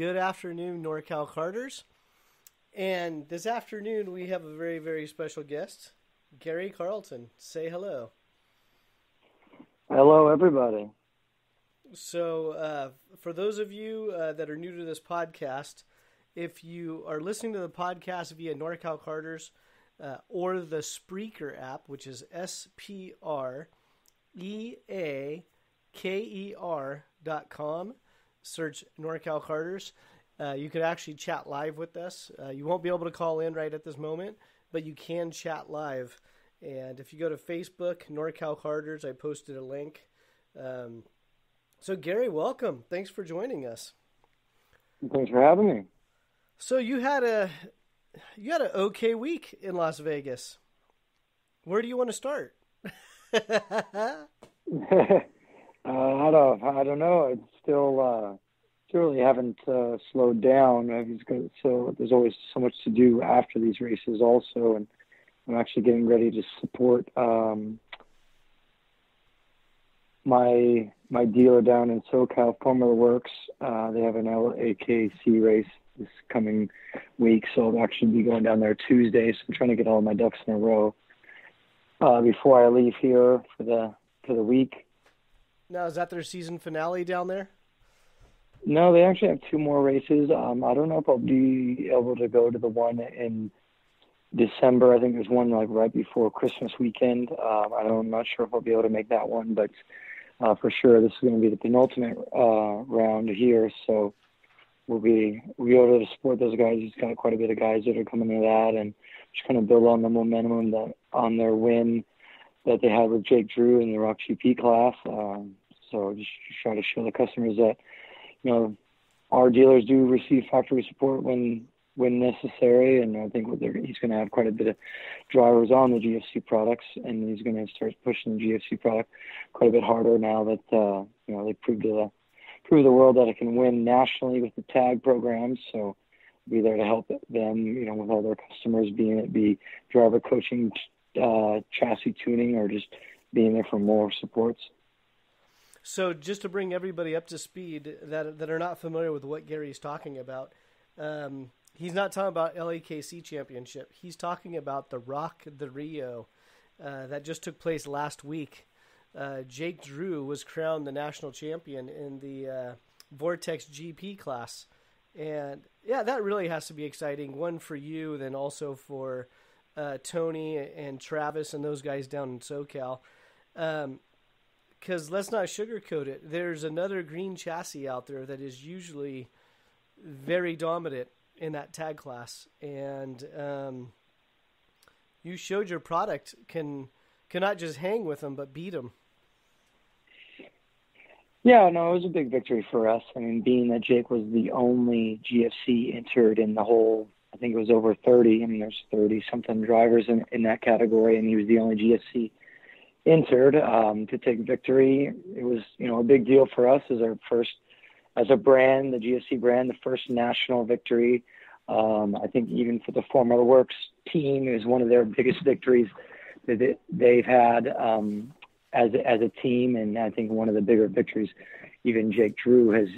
Good afternoon, NorCal Karters. And this afternoon, we have a very, very special guest, Gary Carlton. Say hello. Hello, everybody. So for those of you that are new to this podcast, if you are listening to the podcast via NorCal Karters or the Spreaker app, which is SPREAKER.com, search NorCal Karters. You could actually chat live with us. You won't be able to call in right at this moment, but you can chat live. And if you go to Facebook, NorCal Karters, I posted a link. So Gary, welcome. Thanks for joining us. Thanks for having me. So you had an okay week in Las Vegas. Where do you want to start? I don't know. It's still. Really haven't slowed down. So there's always so much to do after these races also, and I'm actually getting ready to support my dealer down in SoCal, Formula Works. They have an LAKC race this coming week, so I'll actually be going down there Tuesday, so I'm trying to get all my ducks in a row before I leave here for the week. Now, is that their season finale down there? No, they actually have two more races. I don't know if I'll be able to go to the one in December. I think there's one like right before Christmas weekend. I'm not sure if I'll be able to make that one, but for sure this is going to be the penultimate round here. So we'll be able to support those guys. He's got quite a bit of guys that are coming to that, and just kind of build on the momentum on their win that they had with Jake Drew in the ROK GP class. So just try to show the customers that, you know, our dealers do receive factory support when necessary, and I think he's going to have quite a bit of drivers on the GFC products, and he's going to start pushing the GFC product quite a bit harder now that they prove the world that it can win nationally with the TAG program. So we'll be there to help them, with all their customers, being it be driver coaching, chassis tuning, or just being there for more supports. So just to bring everybody up to speed that are not familiar with what Gary's talking about, he's not talking about LAKC Championship. He's talking about the Rok the Rio that just took place last week. Jake Drew was crowned the national champion in the Vortex GP class. And, yeah, that really has to be exciting, one for you, then also for Tony and Travis and those guys down in SoCal. Because let's not sugarcoat it. There's another green chassis out there that is usually very dominant in that tag class. And you showed your product can not just hang with them, but beat them. Yeah, no, it was a big victory for us. I mean, being that Jake was the only GFC entered in the whole, I think it was over 30. I mean, there's 30-something drivers in that category, and he was the only GFC entered to take victory. It was, a big deal for us as our first, as a brand, the GSC brand, the first national victory. I think even for the Formula Works team, it was one of their biggest victories that they've had as a team, and I think one of the bigger victories even Jake Drew has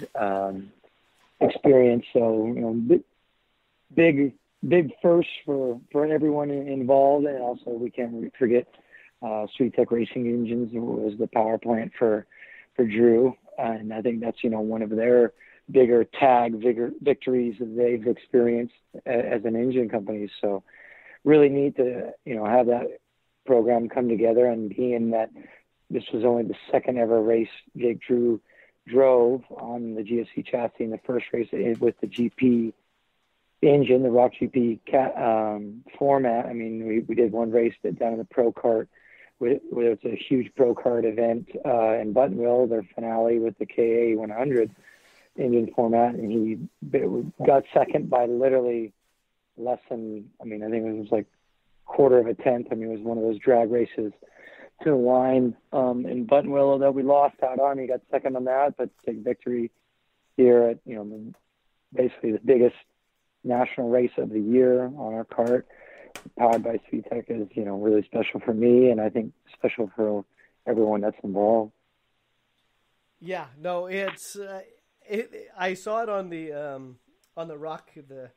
experienced. So, big first for everyone involved, and also we can't forget. SwedeTech Racing Engines was the power plant for Drew, and I think that's one of their bigger tag victories that they've experienced as an engine company. So really neat to have that program come together, and being that this was only the second ever race Jake Drew drove on the GFC chassis, in the first race with the GP engine, the ROK GP format. I mean, we did one race down in the Pro Kart. It's a huge Pro Kart event in Buttonwillow, their finale with the KA100 engine format, and he got second by literally less than, I think it was like quarter of a tenth. I mean, it was one of those drag races to the line in Buttonwillow that we lost out on. He got second on that, but big victory here at, basically the biggest national race of the year on our kart. Powered by SwedeTech is, really special for me, and I think special for everyone that's involved. Yeah, no, it's I saw it on the ROK, the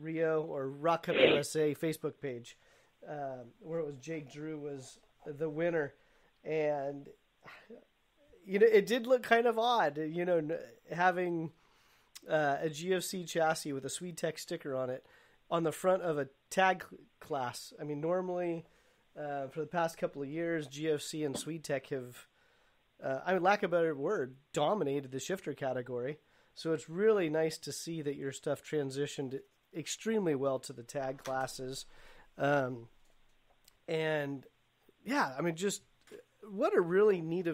Rio or ROK Cup USA Facebook page, where it was Jake Drew was the winner, and you know it did look kind of odd, you know, having a GFC chassis with a SwedeTech sticker on it on the front of a TAG class. I mean, normally for the past couple of years, GFC and SwedeTech have, I mean, lack of a better word, dominated the shifter category. So it's really nice to see that your stuff transitioned extremely well to the TAG classes. And yeah, I mean, just what a really neat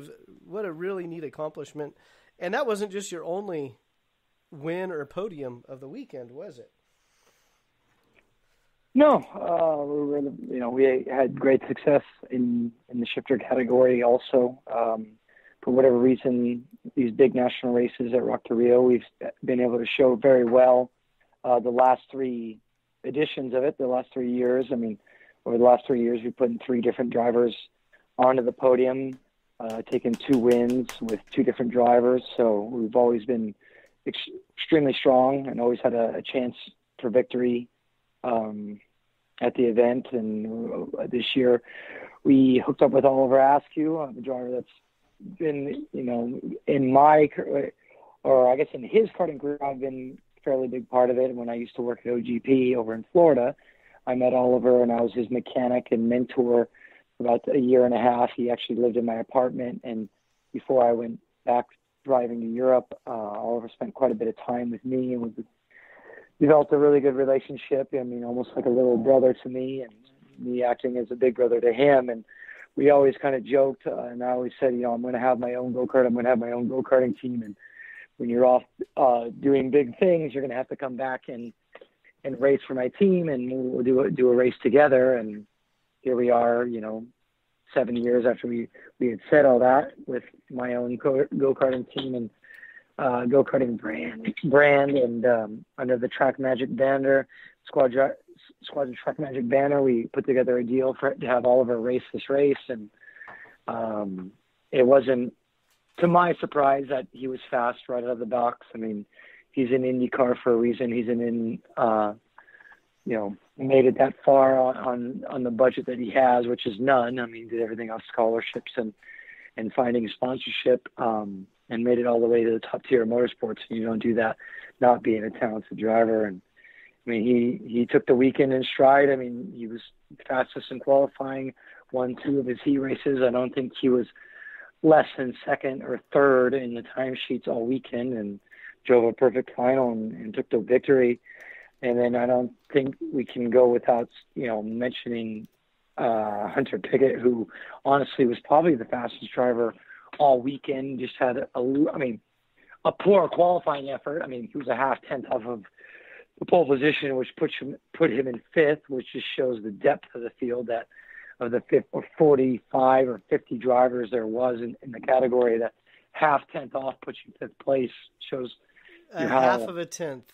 accomplishment. And that wasn't just your only win or podium of the weekend, was it? No, we had great success in the shifter category also. For whatever reason, these big national races at Rok the Rio, we've been able to show very well the last three editions of it, the last 3 years. I mean, over the last 3 years, we've put in three different drivers onto the podium, taken two wins with two different drivers. So we've always been extremely strong and always had a chance for victory at the event. And this year, we hooked up with Oliver Askew, the driver that's been, you know, in my, or I guess in his karting career, I've been a fairly big part of it. When I used to work at OGP over in Florida, I met Oliver and I was his mechanic and mentor for about a year and a half. He actually lived in my apartment, and before I went back driving to Europe, Oliver spent quite a bit of time with me, and we developed a really good relationship. I mean, almost like a little brother to me, and me acting as a big brother to him. And we always kind of joked, and I always said, you know, I'm going to have my own go-kart. I'm going to have my own go-karting team. And when you're off doing big things, you're going to have to come back and race for my team, and we'll do a race together. And here we are, you know, 7 years after we had said all that, with my own go-karting team and go-karting brand, and under the Track Magic banner, Squadron Track Magic banner, we put together a deal for to have Oliver race this race. And it wasn't to my surprise that he was fast right out of the box. I mean, he's in IndyCar for a reason. He's made it that far on the budget that he has, which is none. I mean, did everything off scholarships and finding sponsorship, and made it all the way to the top tier of motorsports. You don't do that not being a talented driver. And I mean, he took the weekend in stride. I mean, he was fastest in qualifying, won two of his heat races. I don't think he was less than second or third in the timesheets all weekend, and drove a perfect final and took the victory. And then I don't think we can go without, you know, mentioning Hunter Pickett, who honestly was probably the fastest driver all weekend. Just had a poor qualifying effort. I mean, he was a half-tenth off of the pole position, which put him in fifth, which just shows the depth of the field, that of the 45 or 50 drivers there was in the category, that half tenth off puts you fifth place. Shows half of a tenth.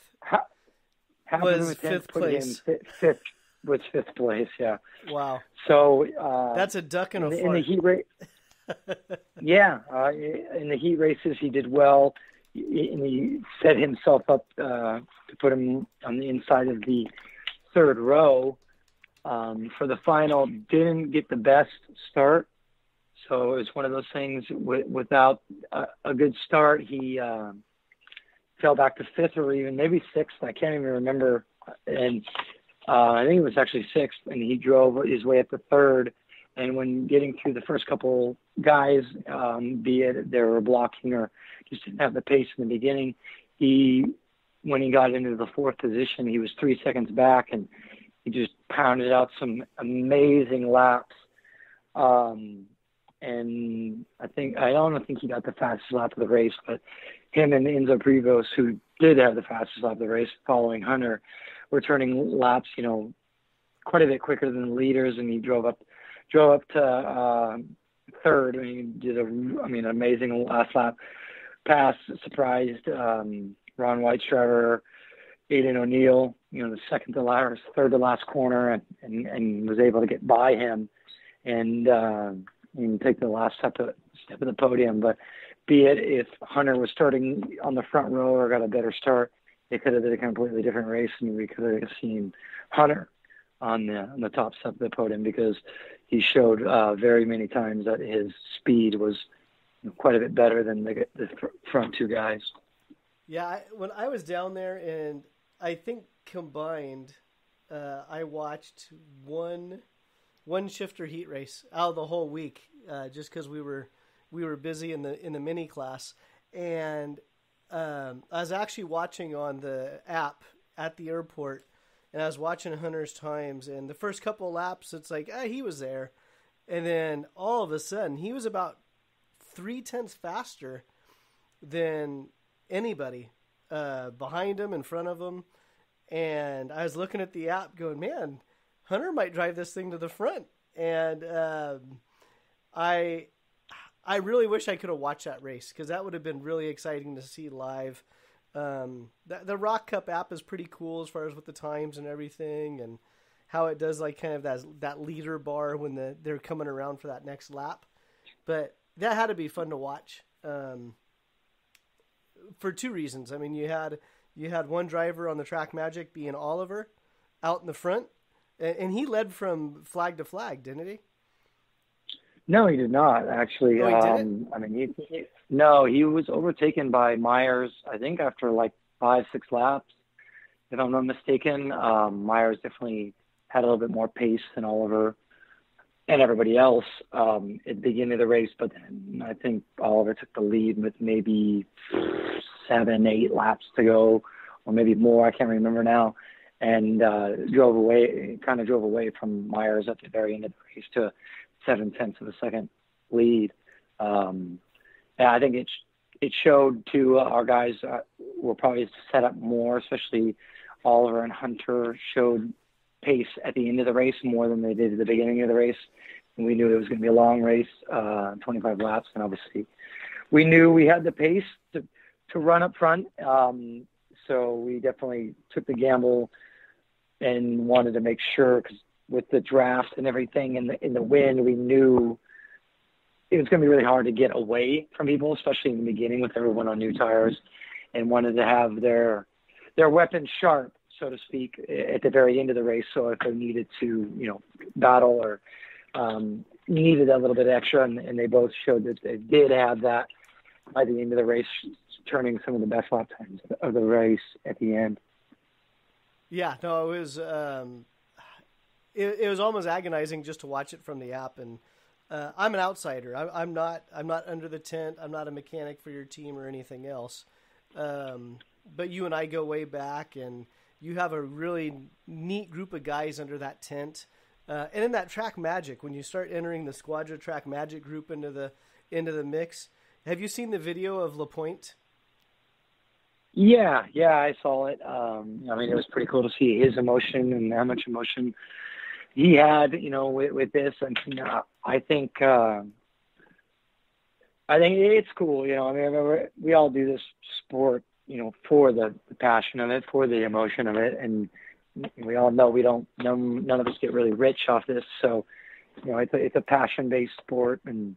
Half was of a tenth fifth place. Fifth was fifth place. Yeah. Wow. So that's a duck and a fart. In the heat race. Yeah, in the heat races, he did well. And he set himself up to put him on the inside of the third row for the final. Didn't get the best start, so it was one of those things. Without a good start, he fell back to fifth, or even maybe sixth. I can't even remember. And I think it was actually sixth, and he drove his way up to third. And when getting through the first couple guys, be it they were blocking or just didn't have the pace in the beginning, when he got into the fourth position, he was 3 seconds back, and he just pounded out some amazing laps. And I don't think he got the fastest lap of the race, but him and Enzo Prevost, who did have the fastest lap of the race following Hunter, were turning laps, you know, quite a bit quicker than the leaders, and he drove up to third, and he did an amazing last lap pass. Surprised Ron Weitzschreiter, Aiden O'Neill, you know, the third to last corner, and was able to get by him and take the last step of the podium. But be it if Hunter was starting on the front row or got a better start, it could have been a completely different race, and we could have seen Hunter on the top step of the podium, because he showed very many times that his speed was quite a bit better than the front two guys. Yeah, when I was down there, and I think combined, I watched one shifter heat race out of the whole week, just because we were busy in the mini class, and I was actually watching on the app at the airport, and I was watching Hunter's times, and the first couple of laps, it's like, he was there, and then all of a sudden, he was about 3/10 faster than anybody behind him, in front of him, and I was looking at the app going, man, Hunter might drive this thing to the front, and I really wish I could have watched that race, because that would have been really exciting to see live. The ROK Cup app is pretty cool as far as with the times and everything, and how it does like kind of that leader bar when they're coming around for that next lap. But that had to be fun to watch for two reasons. I mean, you had one driver on the Track Magic, being Oliver, out in the front, and he led from flag to flag, didn't he? No, he did not, actually. Oh, he didn't? I mean, he was overtaken by Myers, I think, after like 5-6 laps, if I'm not mistaken. Myers definitely had a little bit more pace than Oliver and everybody else at the beginning of the race, but then I think Oliver took the lead with maybe 7-8 laps to go, or maybe more, I can't remember now, and drove away from Myers at the very end of the race to 7/10 of a second lead. Yeah, I think it showed to our guys were probably set up more, especially Oliver and Hunter showed pace at the end of the race more than they did at the beginning of the race. And we knew it was going to be a long race, 25 laps, and obviously we knew we had the pace to run up front. So we definitely took the gamble and wanted to make sure, because with the draft and everything in the wind, we knew it was going to be really hard to get away from people, especially in the beginning with everyone on new tires, and wanted to have their weapons sharp, so to speak, at the very end of the race. So if they needed to, battle or needed that little bit extra, and they both showed that they did have that by the end of the race, turning some of the best lap times of the race at the end. Yeah, no, it was... It was almost agonizing just to watch it from the app, and I'm an outsider. I'm not under the tent. I'm not a mechanic for your team or anything else. But you and I go way back, and you have a really neat group of guys under that tent, and in that Track Magic. When you start entering the Squadra Track Magic group into the mix, have you seen the video of LaPointe? Yeah, I saw it. I mean, it was pretty cool to see his emotion and how much emotion he had, with this, and I think it's cool. I mean, we all do this sport, for the passion of it, for the emotion of it, and we all know none of us get really rich off this. So, it's a passion-based sport, and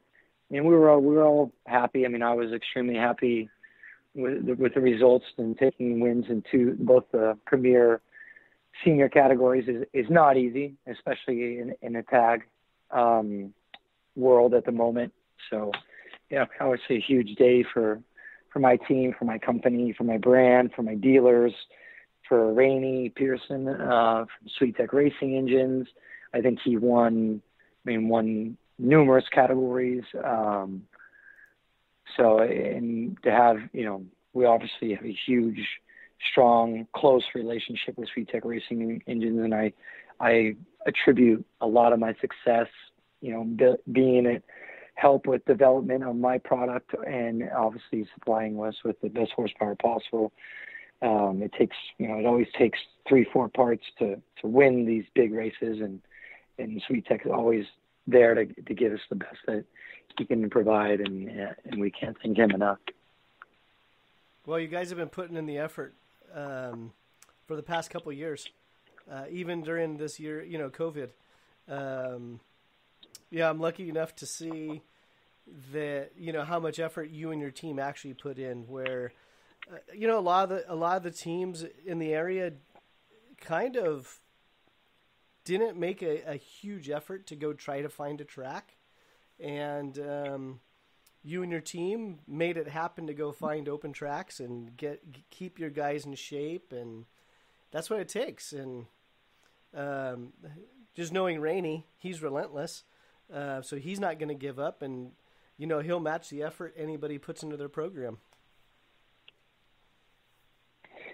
we were all happy. I mean, I was extremely happy with the results, and taking wins into both the premier senior categories is not easy, especially in the tag world at the moment. So, I would say a huge day for my team, for my company, for my brand, for my dealers, for Rainey Pearson from SwedeTech Racing Engines. I think he won numerous categories. So, and to have, we obviously have a huge, strong, close relationship with SwedeTech Racing Engines, and I attribute a lot of my success, being it help with development of my product, and obviously supplying us with the best horsepower possible. It takes, it always takes 3-4 parts to win these big races, and SwedeTech is always there to give us the best that he can provide, and we can't thank him enough. Well, you guys have been putting in the effort for the past couple of years, even during this year, COVID. Yeah, I'm lucky enough to see that, you know, how much effort you and your team actually put in, where, you know, a lot of the teams in the area kind of didn't make a huge effort to go try to find a track. And you and your team made it happen to go find open tracks and keep your guys in shape. And that's what it takes. And just knowing Rainey, he's relentless. So he's not going to give up, and, you know, he'll match the effort anybody puts into their program.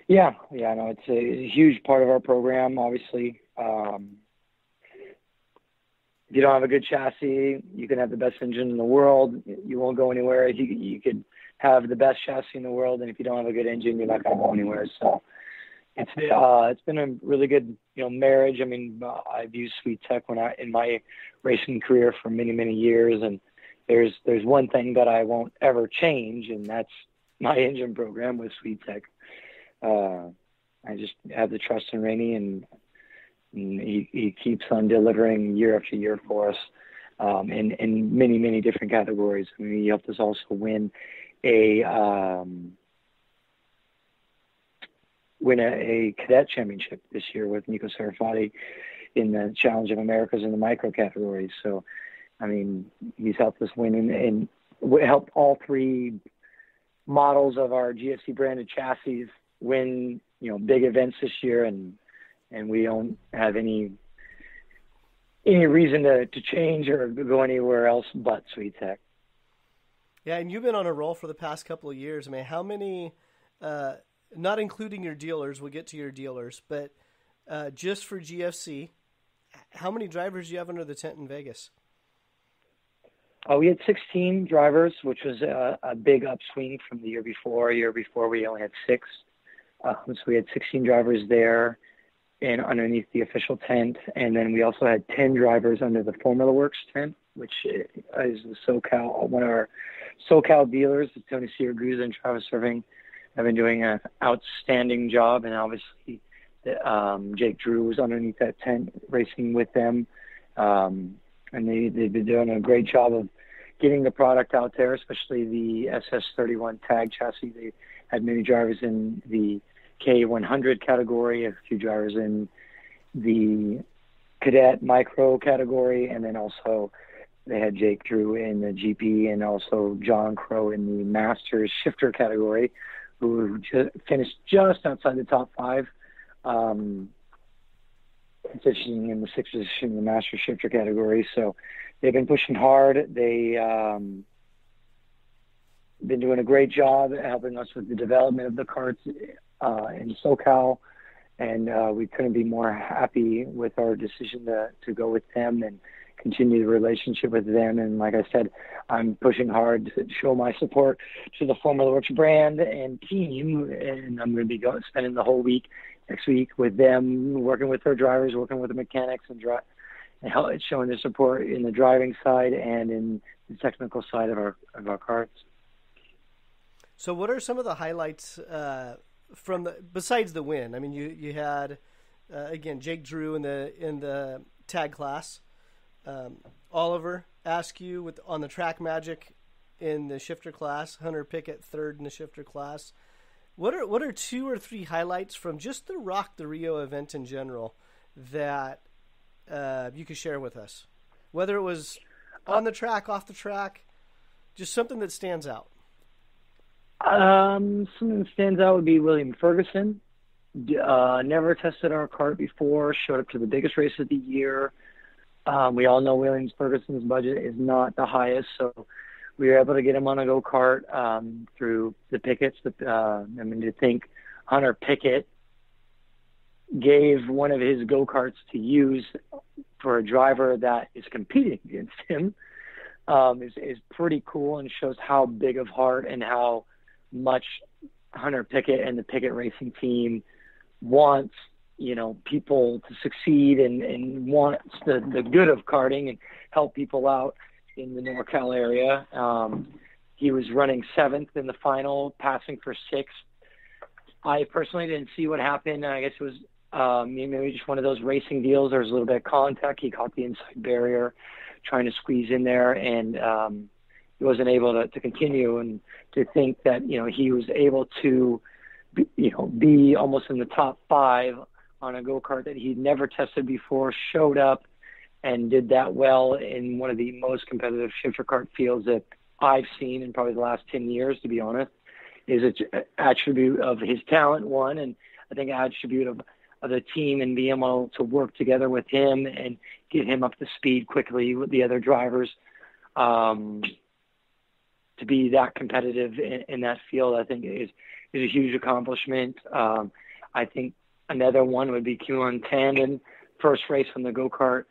Yeah, I know. It's a huge part of our program, obviously. If you don't have a good chassis, you can have the best engine in the world, you won't go anywhere. You could have the best chassis in the world, and if you don't have a good engine, you're not going to go anywhere. So it's been a really good, you know, marriage. I mean, I've used SwedeTech in my racing career for many, many years, and there's one thing that I won't ever change, and that's my engine program with SwedeTech. I just have the trust in Rainey, and he keeps on delivering year after year for us, in many, many different categories. I mean, he helped us also win a cadet championship this year with Nico Serafati in the Challenge of Americas in the micro category. So, I mean, he's helped us win and helped all three models of our GFC branded chassis win, you know, big events this year, and we don't have any reason to change or go anywhere else but SwedeTech. Yeah, and you've been on a roll for the past couple of years. I mean, how many, not including your dealers, we'll get to your dealers, but just for GFC, how many drivers do you have under the tent in Vegas? We had 16 drivers, which was a big upswing from the year before. Year before, we only had 6. So we had 16 drivers there and underneath the official tent. And then we also had 10 drivers under the Formula Works tent, which is the SoCal, one of our SoCal dealers, Tony Siragusa and Travis Irving, have been doing an outstanding job. And obviously Jake Drew was underneath that tent racing with them. And they've been doing a great job of getting the product out there, especially the SS31 TAG chassis. They had many drivers in the KA100 category, a few drivers in the cadet micro category, and then also they had Jake Drew in the GP and also John Crow in the Masters shifter category, who finished just outside the top 5, positioning in the 6th position in the Masters shifter category. So they've been pushing hard. They been doing a great job helping us with the development of the carts in SoCal, and we couldn't be more happy with our decision to go with them and continue the relationship with them. And like I said, I'm pushing hard to show my support to the Formula Works brand and team, and I'm going to be spending the whole week next week with them, working with their drivers, working with the mechanics, and showing their support in the driving side and in the technical side of our carts. So what are some of the highlights besides the win? I mean, you had again Jake Drew in the tag class, Oliver Askew on the Track Magic in the shifter class, Hunter Pickett 3rd in the shifter class. What are 2 or 3 highlights from just the Rok the Rio event in general that you could share with us? Whether it was on the track, off the track, just something that stands out. Something that stands out would be William Ferguson. Never tested our cart before, showed up to the biggest race of the year. We all know William Ferguson's budget is not the highest, so we were able to get him on a go-kart through the Picketts. I mean, to think Hunter Pickett gave one of his go-karts to use for a driver that is competing against him is pretty cool, and shows how big of heart and how much Hunter Pickett and the Pickett Racing team wants, you know, people to succeed and wants the good of karting and help people out in the NorCal area. He was running 7th in the final, passing for 6th. I personally didn't see what happened. I guess it was maybe just one of those racing deals. There was a little bit of contact. He caught the inside barrier trying to squeeze in there, and wasn't able to continue, and to think that, you know, he was able to, you know, be almost in the top five on a go-kart that he'd never tested before, showed up and did that well in one of the most competitive shifter kart fields that I've seen in probably the last 10 years, to be honest, is an attribute of his talent, one, and I think an attribute of the team and being able to work together with him and get him up to speed quickly with the other drivers. To be that competitive in that field, I think is a huge accomplishment. I think another one would be Q1 Tandon, first race from the go-kart,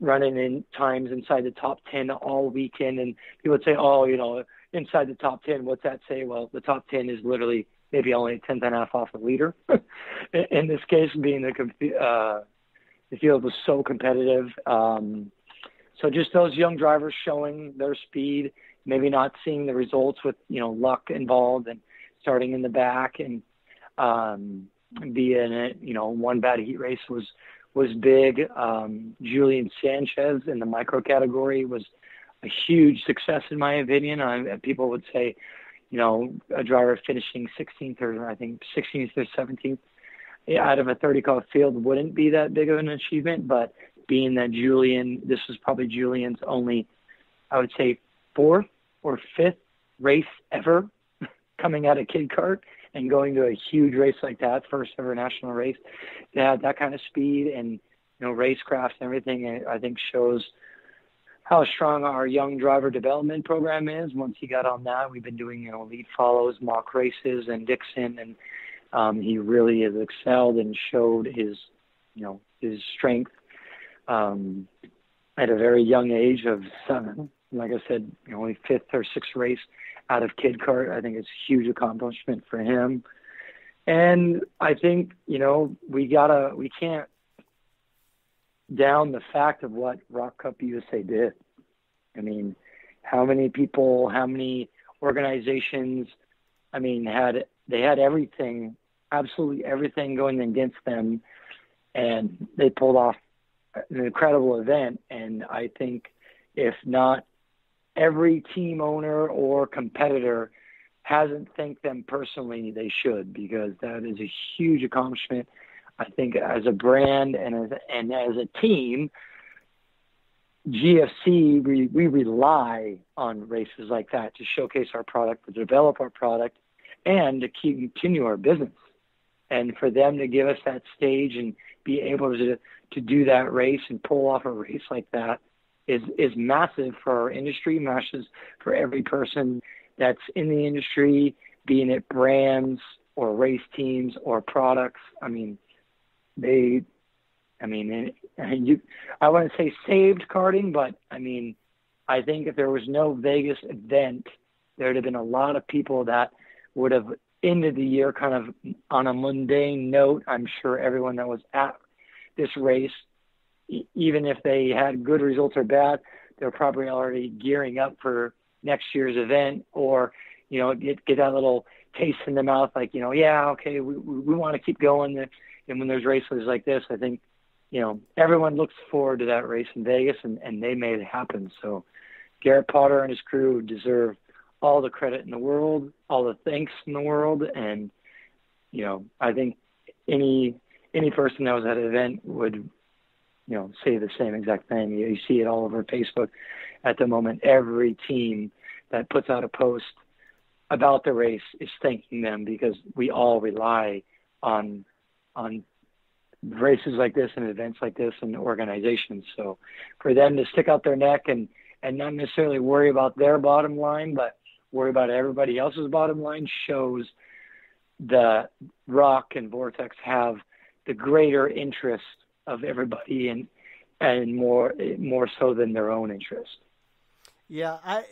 running in times inside the top 10 all weekend. And people would say, oh, you know, inside the top 10, what's that say? Well, the top 10 is literally maybe only a tenth and a half off the leader. In this case, being the field was so competitive. So just those young drivers showing their speed, maybe not seeing the results with, you know, luck involved and starting in the back and being, you know, one bad heat race was big. Julian Sanchez in the micro category was a huge success in my opinion. People would say, you know, a driver finishing 16th or I think 16th or 17th out of a 30-car field wouldn't be that big of an achievement, but being that Julian, this was probably Julian's only, I would say, fourth or fifth race ever coming out of kid kart and going to a huge race like that, first ever national race, to have that kind of speed and, you know, racecraft and everything, I think shows how strong our young driver development program is. Once he got on that, we've been doing, you know, lead follows, mock races, and Dixon, and he really has excelled and showed his, you know, his strength at a very young age of 7. Like I said, you know, only 5th or 6th race out of kid kart. I think it's a huge accomplishment for him. And I think, you know, we can't down the fact of what ROK Cup USA did. I mean, how many people, how many organizations, I mean, they had everything, absolutely everything going against them, and they pulled off an incredible event. And I think if not every team owner or competitor hasn't thanked them personally, they should, because that is a huge accomplishment. I think as a brand and as a team, GFC, we rely on races like that to showcase our product, to develop our product, and to continue our business. And for them to give us that stage and be able to do that race and pull off a race like that is massive for our industry, massive for every person that's in the industry, being it brands or race teams or products. I mean, I wouldn't say saved karting, but I mean, I think if there was no Vegas event, there'd have been a lot of people that would have ended the year kind of on a mundane note. I'm sure everyone that was at this race, even if they had good results or bad, they're probably already gearing up for next year's event, or, you know, get that little taste in the mouth, like, you know, yeah, okay, we want to keep going. And when there's races like this, I think, you know, everyone looks forward to that race in Vegas, and they made it happen. So Garrett Potter and his crew deserve all the credit in the world, all the thanks in the world. And, you know, I think any person that was at an event would, you know, say the same exact thing. You see it all over Facebook at the moment. Every team that puts out a post about the race is thanking them, because we all rely on races like this and events like this and organizations. So for them to stick out their neck and not necessarily worry about their bottom line, but worry about everybody else's bottom line, shows that ROK and Vortex have the greater interest of everybody, and more so than their own interest. Yeah. I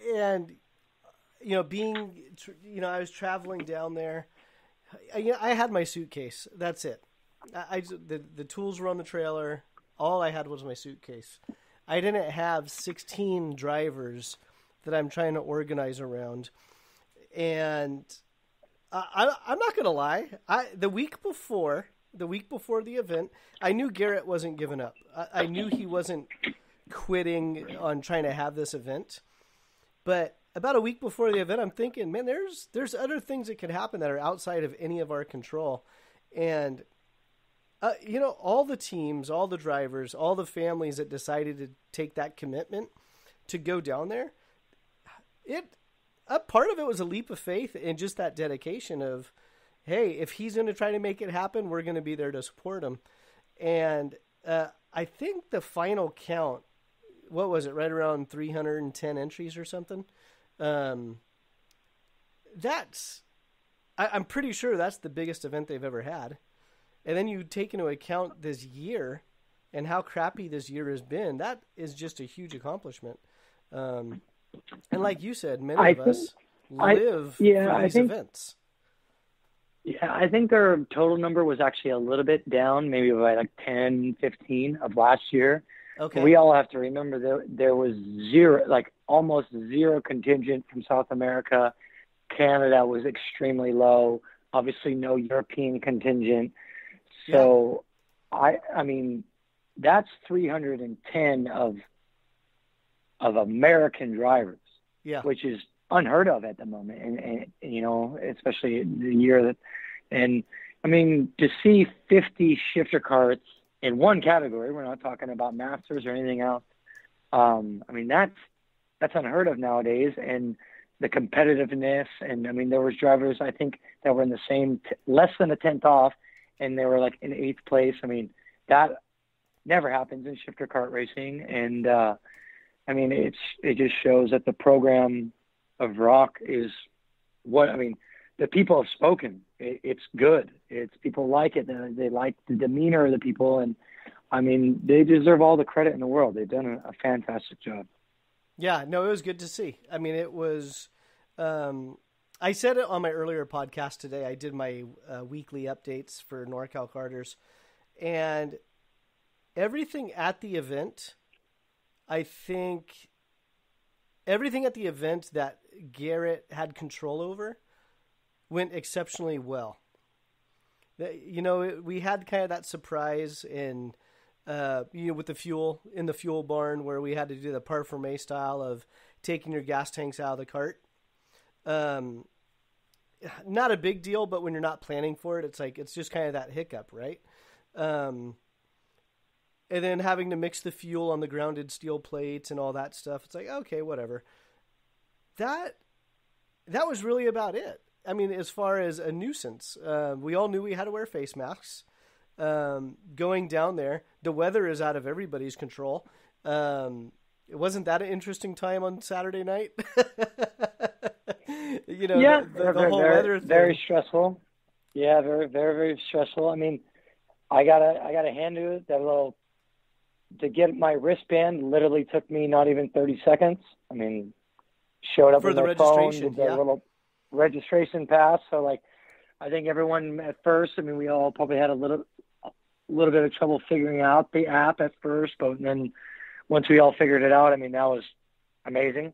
was traveling down there. I had my suitcase. That's it. The tools were on the trailer. All I had was my suitcase. I didn't have 16 drivers that I'm trying to organize around. And I'm not going to lie. The week before the event, I knew Garrett wasn't giving up. I knew he wasn't quitting on trying to have this event, but about a week before the event, I'm thinking, man, there's other things that could happen that are outside of any of our control. And, you know, all the teams, all the drivers, all the families that decided to take that commitment to go down there, part of it was a leap of faith and just that dedication of, hey, if he's going to try to make it happen, we're going to be there to support him. And I think the final count, what was it, right around 310 entries or something? I'm pretty sure that's the biggest event they've ever had. And then you take into account this year and how crappy this year has been. That is just a huge accomplishment. And like you said, many of us live for these events. Yeah, I think their total number was actually a little bit down, maybe by like 10, 15 of last year. Okay. We all have to remember there was zero, like almost zero contingent from South America. Canada was extremely low. Obviously, no European contingent. So, yeah. I mean, that's 310 of American drivers, yeah, which is unheard of at the moment. And you know, especially the year that, and I mean, to see 50 shifter carts in one category, we're not talking about masters or anything else. I mean, that's unheard of nowadays. And the competitiveness, and I mean, there was drivers, I think, that were in the same, less than a 10th off, and they were like in 8th place. I mean, that never happens in shifter kart racing. And, I mean, it just shows that the program of ROK is what, I mean, the people have spoken. It's good. It's people like it. They like the demeanor of the people. And I mean, they deserve all the credit in the world. They've done a fantastic job. Yeah, no, it was good to see. I mean, it was, I said it on my earlier podcast today. I did my weekly updates for NorCal Karters, and everything at the event, I think everything at the event that Garrett had control over went exceptionally well. You know, we had kind of that surprise in, you know, with the fuel in the fuel barn where we had to do the parfumé style of taking your gas tanks out of the cart. Not a big deal, but when you're not planning for it, it's like, it's just kind of that hiccup, right? And then having to mix the fuel on the grounded steel plates and all that stuff. It's like, okay, whatever. That was really about it. I mean, as far as a nuisance, we all knew we had to wear face masks. Going down there, the weather is out of everybody's control. It wasn't that an interesting time on Saturday night. You know, yeah, the whole weather thing. Very stressful. Yeah, very, very, very stressful. I mean, I gotta hand to it that little to get my wristband literally took me not even 30 seconds. I mean, showed up for the registration, phone, did the little registration pass. So like, I think everyone at first, I mean, we all probably had a little bit of trouble figuring out the app at first, but then once we all figured it out, I mean, that was amazing.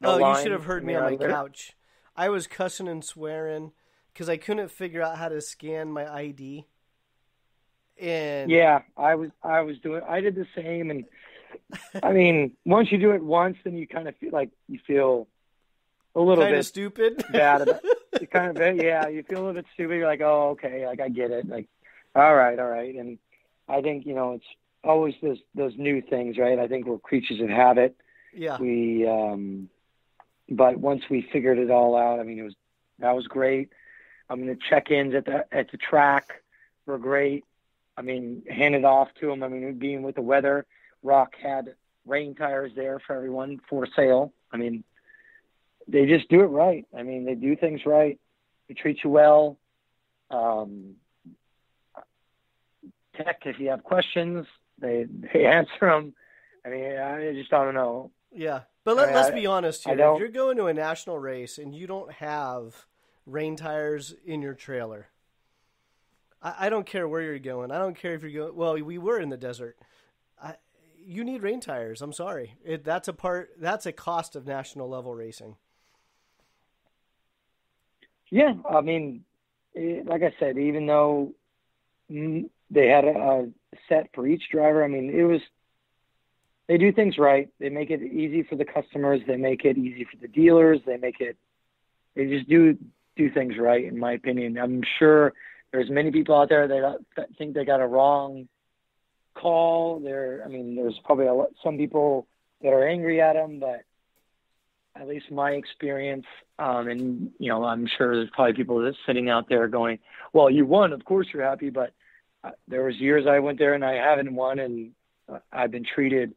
No line. You should have heard me on my couch. I was cussing and swearing because I couldn't figure out how to scan my ID. And yeah, I did the same. And I mean, once you do it once, then you kind of feel like you feel a little bit stupid, bad about it. You feel a little bit stupid. You're like, oh, okay, like I get it. Like, all right. And I think, you know, it's always those new things, right? I think we're creatures of habit. Yeah. We, but once we figured it all out, I mean, that was great. I mean, the check-ins at the track were great. I mean, handed off to them. I mean, being with the weather, ROK had rain tires there for everyone for sale. I mean, they just do it right. I mean, they do things right. They treat you well. Tech, if you have questions, they answer them. I mean, I just don't know. Yeah, but let's be honest here. If you're going to a national race and you don't have rain tires in your trailer, I don't care where you're going. I don't care if you're going. Well, we were in the desert. You need rain tires. I'm sorry. That's a cost of national level racing. Yeah. I mean, like I said, even though they had a set for each driver, I mean, they do things right. They make it easy for the customers. They make it easy for the dealers. They just do things right, in my opinion. I'm sure there's many people out there that think they got a wrong call. There's probably some people that are angry at them, but at least my experience, and I'm sure there's probably people that's sitting out there going, "Well, you won, of course you're happy." But there was years I went there and I haven't won, and I've been treated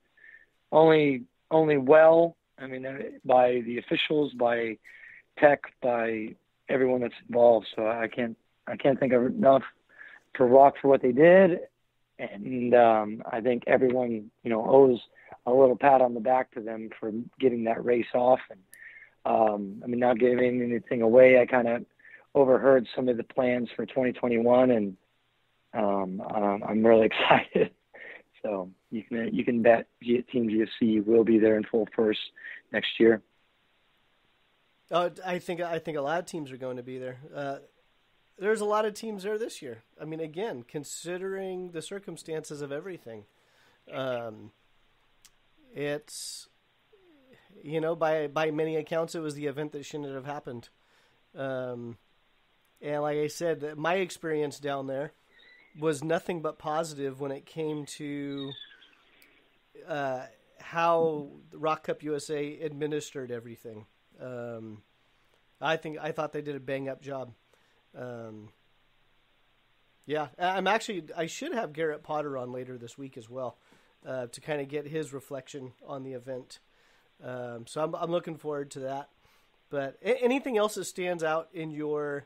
only well. By the officials, by tech, by everyone that's involved. So I can't think of enough for ROK for what they did, and I think everyone owes a little pat on the back to them for getting that race off. And not giving anything away, I kind of overheard some of the plans for 2021, and I'm really excited. So you can bet Team GFC will be there in full force next year. I think a lot of teams are going to be there. There's a lot of teams there this year. Again, considering the circumstances of everything. It's, by many accounts, it was the event that shouldn't have happened. And like I said, my experience down there was nothing but positive when it came to how the ROK Cup USA administered everything. I thought they did a bang up job. I should have Garrett Potter on later this week as well. To kind of get his reflection on the event. So I'm looking forward to that. But anything else that stands out in your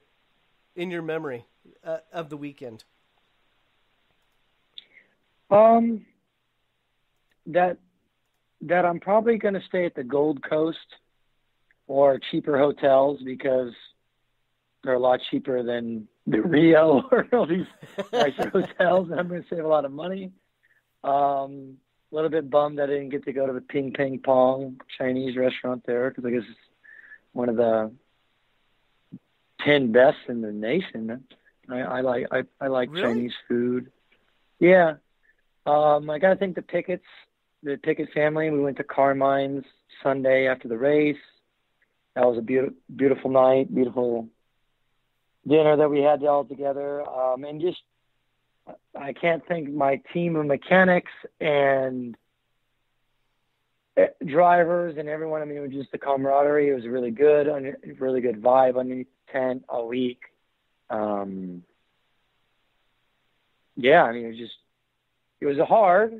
memory of the weekend? That I'm probably going to stay at the Gold Coast or cheaper hotels, because they're a lot cheaper than the Rio or all these nicer hotels, and I'm going to save a lot of money. A little bit bummed that I didn't get to go to the Ping Ping Pong Chinese restaurant there, because I guess it's one of the 10 best in the nation. I like really? Chinese food. Yeah. I gotta thank the Pickett family. We went to Carmine's Sunday after the race. That was a beautiful night, beautiful dinner that we had all together. I can't thank my team of mechanics and drivers and everyone. It was just the camaraderie. It was really good, really good vibe underneath the tent all week. It was hard.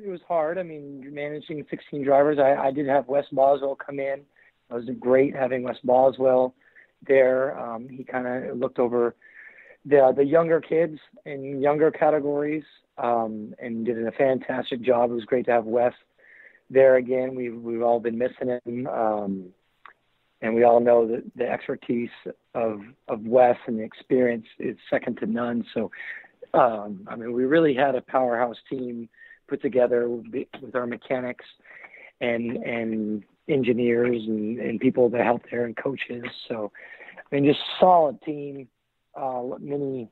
Managing 16 drivers. I did have Wes Boswell come in. It was great having Wes Boswell there. He kind of looked over the younger kids in younger categories, and did a fantastic job. It was great to have Wes there again. We've all been missing him, and we all know that the expertise of Wes and the experience is second to none. So, we really had a powerhouse team put together with our mechanics and engineers and people that helped there and coaches. So, just solid team. Many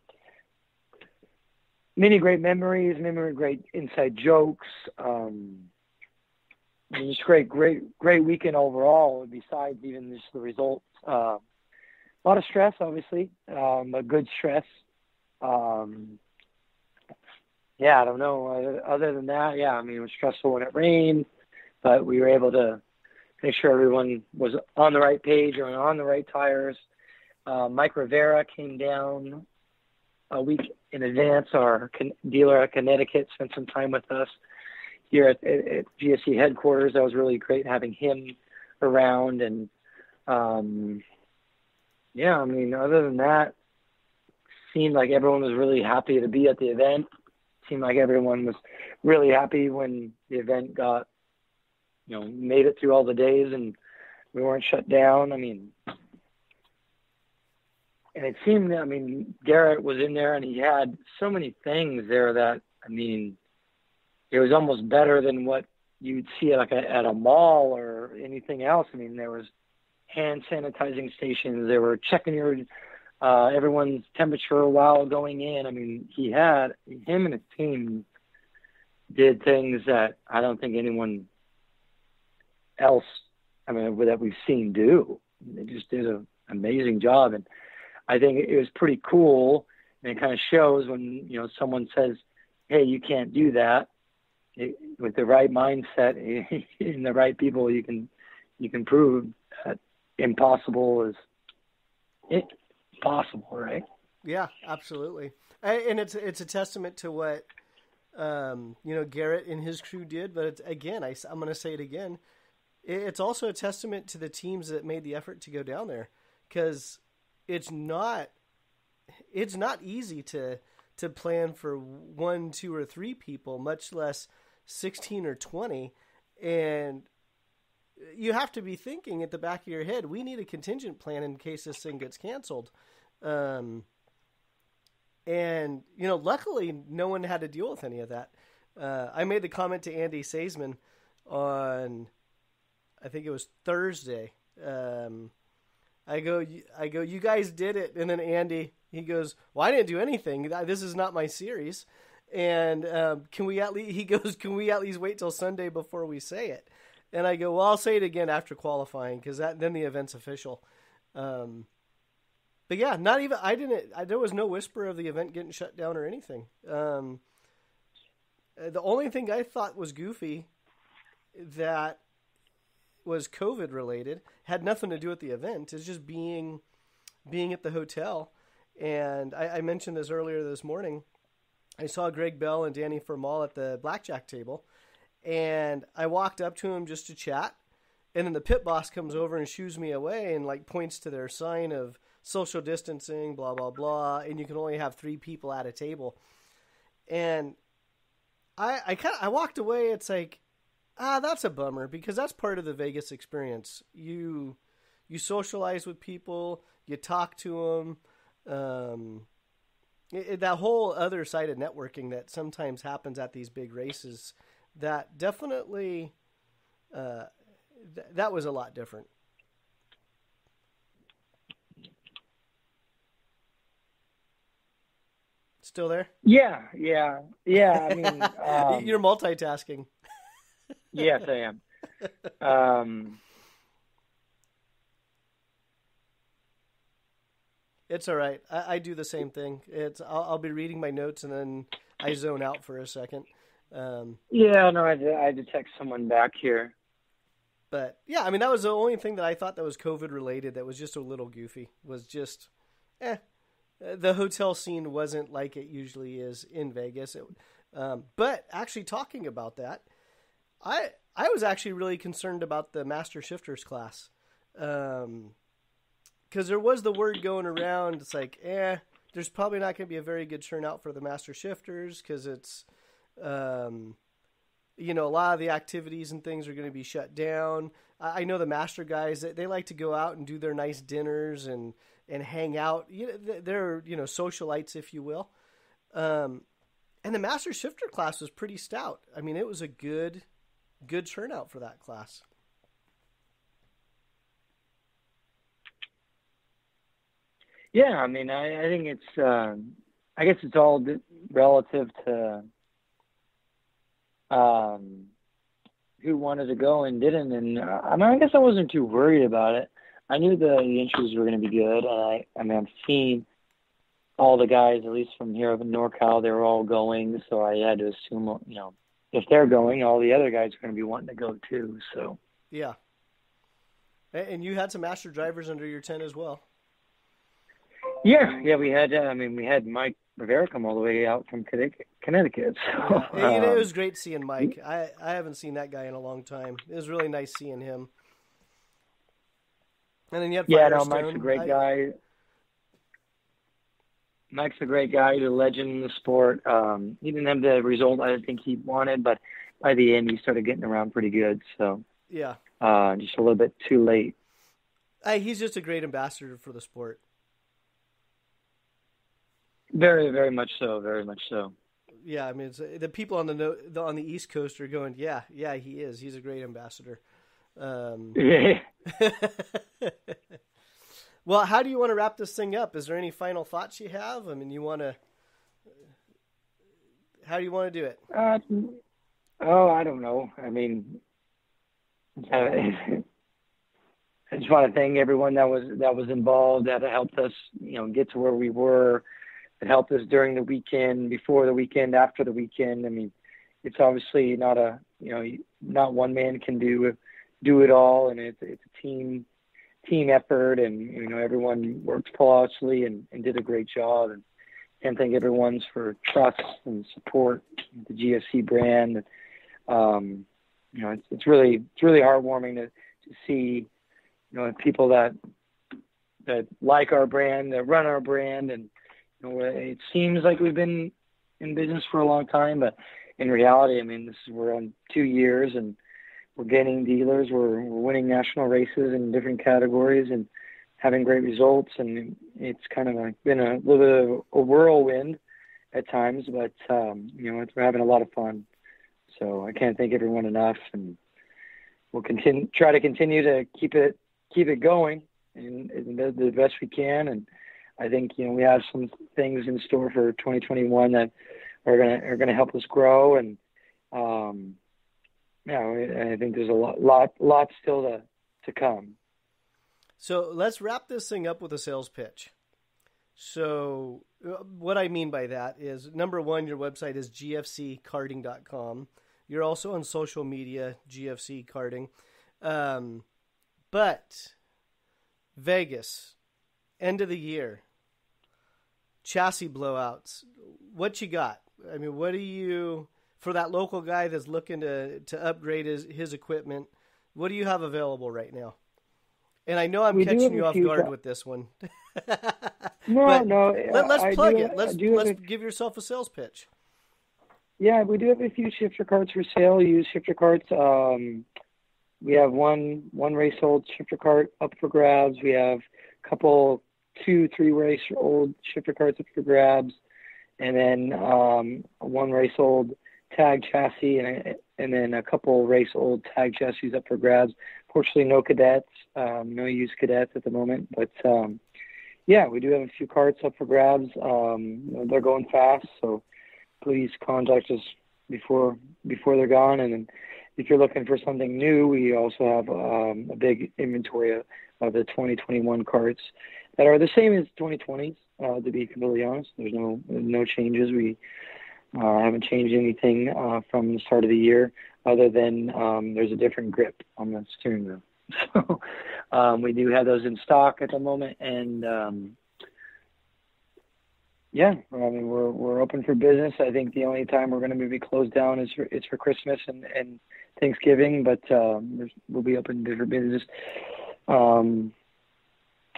great memories, great inside jokes. Just great weekend overall. Besides even just the results, a lot of stress, obviously, a good stress. I don't know. Other than that, it was stressful when it rained, but we were able to make sure everyone was on the right page or on the right tires. Mike Rivera came down a week in advance. Our dealer at Connecticut spent some time with us here at GSC headquarters. That was really great having him around. And, other than that, it seemed like everyone was really happy to be at the event. It seemed like everyone was really happy when the event got, made it through all the days and we weren't shut down. And it seemed, Garrett was in there and he had so many things there that, it was almost better than what you'd see at a mall or anything else. There was hand sanitizing stations. They were checking everyone's temperature while going in. Him and his team did things that I don't think anyone else, I mean, that we've seen do. They just did an amazing job. And I think it was pretty cool. And it kind of shows when, you know, someone says, hey, you can't do that. It, with the right mindset and the right people, you can prove that impossible is possible, right? Yeah, absolutely. And it's a testament to what, you know, Garrett and his crew did. But it's, again, I'm going to say it again. It's also a testament to the teams that made the effort to go down there, because it's not easy to plan for 1, 2, or 3 people, much less 16 or 20. And you have to be thinking at the back of your head, we need a contingent plan in case this thing gets canceled. And, you know, luckily no one had to deal with any of that. I made the comment to Andy Saisman on, I think it was Thursday. I go, you guys did it. And then Andy, he goes, well, I didn't do anything. This is not my series. And, can we at least wait till Sunday before we say it? And I go, well, I'll say it again after qualifying, because then the event's official. But yeah, there was no whisper of the event getting shut down or anything. The only thing I thought was goofy that was COVID related, had nothing to do with the event. It's just being at the hotel. And I mentioned this earlier this morning. I saw Greg Bell and Danny Fermal at the blackjack table, and I walked up to him just to chat. And then the pit boss comes over and shoos me away and like points to their sign of social distancing, blah, blah, blah. And you can only have 3 people at a table. And I walked away. It's like, that's a bummer, because that's part of the Vegas experience. You socialize with people, you talk to them. That whole other side of networking that sometimes happens at these big races, that definitely, that was a lot different. Still there? Yeah. I mean, you're multitasking. Yes, I am. It's all right. I do the same thing. I'll be reading my notes and then I zone out for a second. I detect someone back here. But yeah, I mean, that was the only thing that I thought that was COVID related. That was just a little goofy. Was just, the hotel scene wasn't like it usually is in Vegas. But actually, talking about that, I was actually really concerned about the master shifters class, because there was the word going around. It's like, there's probably not going to be a very good turnout for the master shifters, because it's, you know, a lot of the activities and things are going to be shut down. I know the master guys, they like to go out and do their nice dinners and hang out. You know, they're, you know, socialites, if you will. And the master shifter class was pretty stout. I mean, it was a good turnout for that class. Yeah, I mean, I think it's, I guess it's all relative to who wanted to go and didn't. And I mean, I guess I wasn't too worried about it. I knew the entries were going to be good. And I mean, I've seen all the guys, at least from here up in NorCal, they were all going. So I had to assume, you know, if they're going, all the other guys are going to be wanting to go too. So, yeah. And you had some master drivers under your tent as well. Yeah. We had Mike Rivera come all the way out from Connecticut. So, yeah. It was great seeing Mike. I haven't seen that guy in a long time. It was really nice seeing him. And then you had Firestone. Mike's a great guy. Mike's a great guy. He's a legend in the sport. He didn't have the result I think he wanted, but by the end he started getting around pretty good. So yeah, just a little bit too late. He's just a great ambassador for the sport. Very, very much so. Very much so. Yeah, I mean, it's, the people on the East Coast are going, yeah, he is. He's a great ambassador. Yeah. Well, how do you want to wrap this thing up? Is there any final thoughts you have? I mean, how do you want to do it? I don't know. I mean, I just want to thank everyone that was involved, that helped us, get to where we were. It helped us during the weekend, before the weekend, after the weekend. I mean, it's obviously not not one man can do it all, and it's a team effort, and everyone worked flawlessly and did a great job. And thank everyone for trust and support, the GFC brand. It's really heartwarming to see people that like our brand, that run our brand, and it seems like we've been in business for a long time, but in reality, we're on 2 years, and we're gaining dealers, we're winning national races in different categories, and having great results, and it's kind of like been a little bit of a whirlwind at times, but we're having a lot of fun. So I can't thank everyone enough, and we'll continue to keep it going, and the best we can. And I think we have some things in store for 2021 that are gonna help us grow, and I think there's a lot still to come. So let's wrap this thing up with a sales pitch. So what I mean by that is, number one, your website is gfckarting.com. You're also on social media, GFC Karting. But Vegas, end of the year, chassis blowouts, what you got? What do you, for that local guy that's looking to upgrade his equipment, what do you have available right now? And I know I'm catching you off guard with this one. No. Let's plug it. Let's give yourself a sales pitch. Yeah, we do have a few shifter carts for sale. Used shifter carts. We have one race old shifter cart up for grabs. We have a couple 2-3 race old shifter carts up for grabs, and then one race old tag chassis, and then a couple race old tag chassis up for grabs. Fortunately, no cadets, no used cadets at the moment, but we do have a few carts up for grabs. They're going fast, so please contact us before they're gone. And then if you're looking for something new, we also have a big inventory of the 2021 carts that are the same as 2020s. To be completely honest, there's no changes. We haven't changed anything from the start of the year, other than there's a different grip on the steering wheel. So we do have those in stock at the moment, and we're open for business. I think the only time we're going to be closed down is for Christmas and Thanksgiving, but we'll be open for business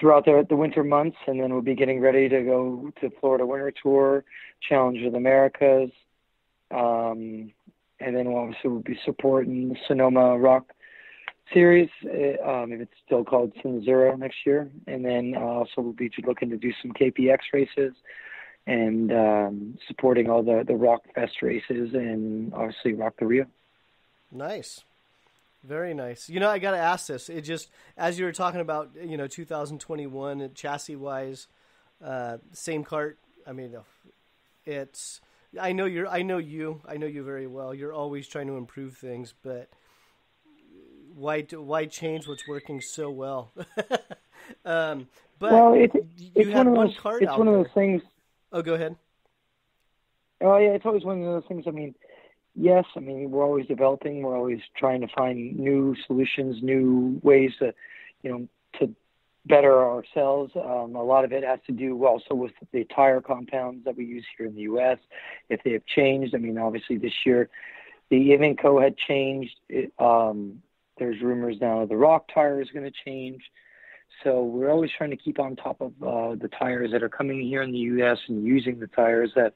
throughout the winter months, and then we'll be getting ready to go to Florida Winter Tour, Challenge of the Americas, and then obviously we'll be supporting the Sonoma Rock Series, if it's still called Cinzura next year, and then also we'll be looking to do some KPX races, and supporting all the Rock Fest races, and obviously Rok the Rio. Nice. Very nice. I got to ask this. It just, as you were talking about, 2021 chassis-wise, same cart. I know you very well. You're always trying to improve things, but why change what's working so well? It's one of those things. Oh, go ahead. Oh yeah. It's always one of those things. Yes. We're always developing. We're always trying to find new solutions, new ways to better ourselves. A lot of it has to do also with the tire compounds that we use here in the U.S. If they have changed, obviously this year the Ivanco had changed. There's rumors now the Rock tire is going to change. So we're always trying to keep on top of the tires that are coming here in the U.S. and using the tires that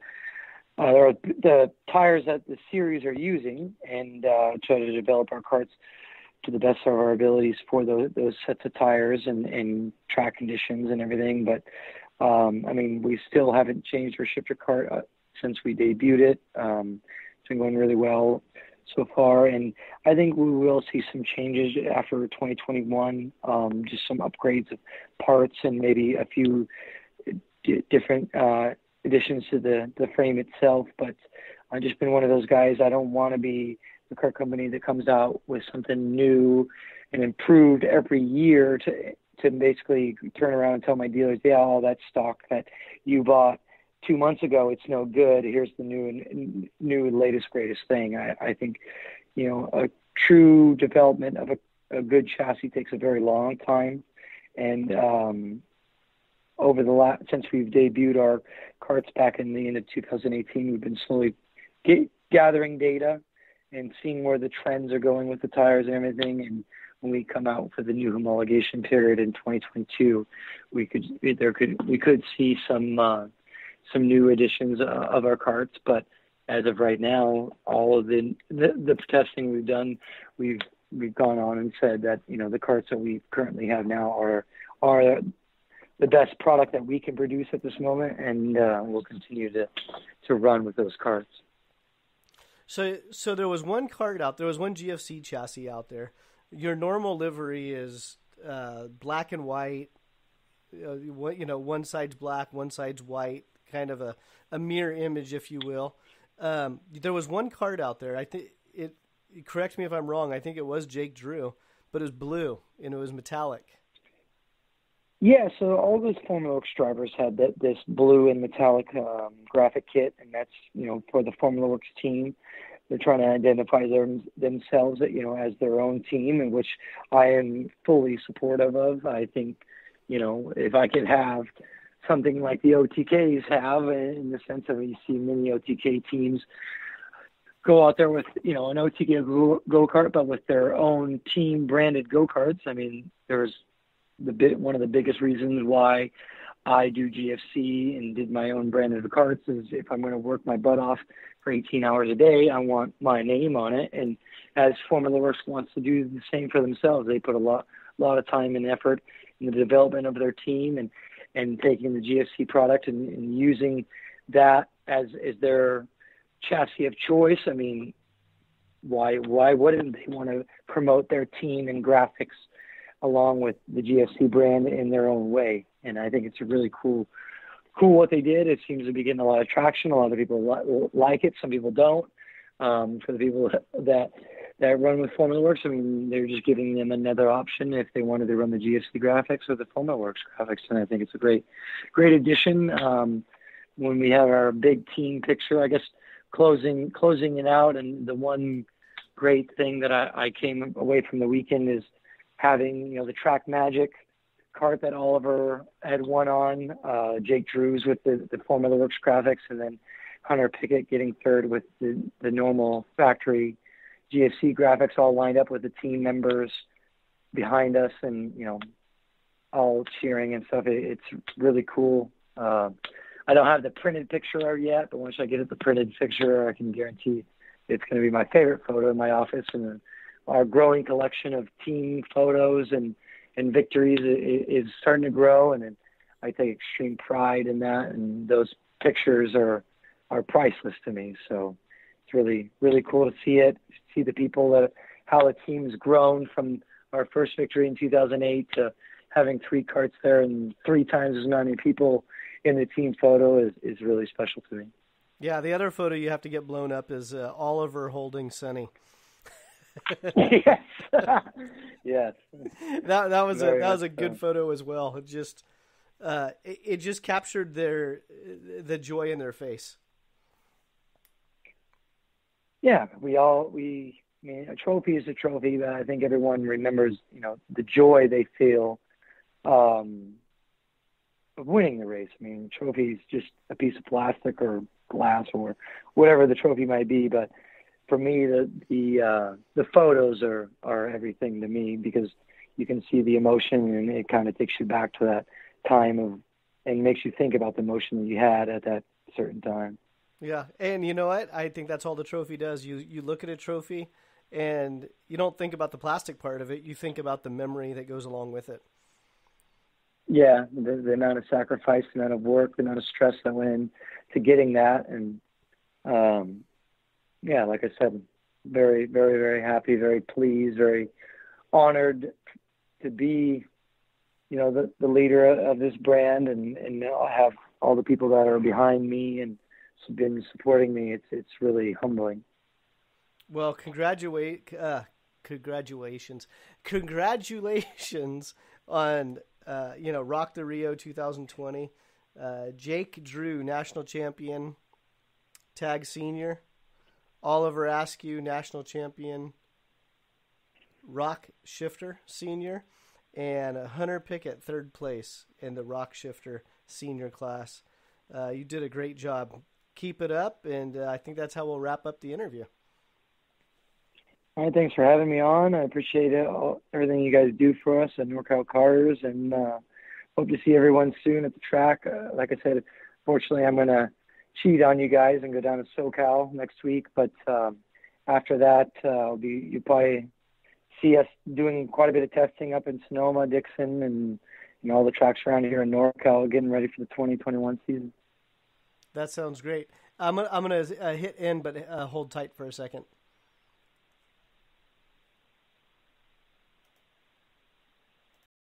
are the tires that the series are using, and try to develop our carts to the best of our abilities for those sets of tires and track conditions and everything. But, we still haven't changed our shifter cart since we debuted it. It's been going really well so far. And I think we will see some changes after 2021, just some upgrades of parts and maybe a few different additions to the frame itself. But I've just been one of those guys. I don't want to be the the car company that comes out with something new and improved every year to basically turn around and tell my dealers, yeah, all that stock that you bought 2 months ago, it's no good. Here's the new and latest, greatest thing. I think, you know, a true development of a good chassis takes a very long time. And over the last, since we've debuted our carts back in the end of 2018, we've been slowly gathering data and seeing where the trends are going with the tires and everything. And when we come out for the new homologation period in 2022, we could see some new additions of our carts. But as of right now, all of the testing we've done, we've gone on and said that, you know, the carts that we currently have now are the best product that we can produce at this moment, and we'll continue to run with those carts. So there was one cart out. There was one GFC chassis out there. Your normal livery is black and white. You know, one side's black, one side's white, kind of a mirror image, if you will. There was one cart out there. I think it. Correct me if I'm wrong. I think it was Jake Drew, but it was blue and it was metallic. Yeah, so all those Formula Works drivers had this blue and metallic graphic kit, and that's, you know, for the Formula Works team. They're trying to identify themselves, you know, as their own team, and which I am fully supportive of. I think, you know, if I could have something like the OTKs have, in the sense of you see many OTK teams go out there with, you know, an OTK go-kart, but with their own team-branded go-karts. I mean, there's one of the biggest reasons why I do GFC and did my own brand of carts is if I'm going to work my butt off for 18 hours a day, I want my name on it. And as Formula Works wants to do the same for themselves, they put a lot of time and effort in the development of their team and taking the GFC product and using that as their chassis of choice. I mean, why wouldn't they want to promote their team and graphics along with the GFC brand in their own way? And I think it's really cool what they did. It seems to be getting a lot of traction. A lot of people like it. Some people don't. For the people that run with Formula Works, I mean, they're just giving them another option if they wanted to run the GFC graphics or the Formula Works graphics. And I think it's a great addition. When we have our big team picture, I guess closing it out, and the one great thing that I came away from the weekend is having, you know, the Track Magic cart that Oliver had won on, Jake Drew's with the Formula Works graphics, and then Hunter Pickett getting third with the normal factory GFC graphics all lined up with the team members behind us and, you know, all cheering and stuff. It's really cool. I don't have the printed picture yet, but once I get the printed picture, I can guarantee it's going to be my favorite photo in my office, and our growing collection of team photos and victories is starting to grow, and I take extreme pride in that, and those pictures are priceless to me. So it's really, really cool to see the people, how the team's grown from our first victory in 2008 to having three carts there and three times as many people in the team photo is really special to me. Yeah, the other photo you have to get blown up is Oliver holding Sonny. Yes. Yes. That was a good photo as well. It just it just captured the joy in their face. Yeah, I mean, a trophy is a trophy, but I think everyone remembers, you know, the joy they feel of winning the race. I mean, a trophy is just a piece of plastic or glass or whatever the trophy might be, but for me, the photos are everything to me, because you can see the emotion, and it kind of takes you back to that time and makes you think about the emotion that you had at that certain time. Yeah, and you know what? I think that's all the trophy does. You look at a trophy, and you don't think about the plastic part of it. You think about the memory that goes along with it. Yeah, the amount of sacrifice, the amount of work, the amount of stress that went into getting that, and yeah, like I said, very, very, very happy, very pleased, very honored to be, you know, the leader of this brand, and now have all the people that are behind me and been supporting me. It's really humbling. Well, congratulations on Rok the Rio 2020. Jake Drew, national champion, tag senior. Oliver Askew, national champion, rock shifter senior, and Hunter Pickett, third place in the rock shifter senior class. You did a great job. Keep it up, and I think that's how we'll wrap up the interview. All right, thanks for having me on. I appreciate it, everything you guys do for us at NorCal Karters, and hope to see everyone soon at the track. Like I said, fortunately, I'm going to cheat on you guys and go down to SoCal next week, but after that, you'll probably see us doing quite a bit of testing up in Sonoma, Dixon, and all the tracks around here in NorCal, getting ready for the 2021 season. That sounds great. I'm gonna hit end, but hold tight for a second.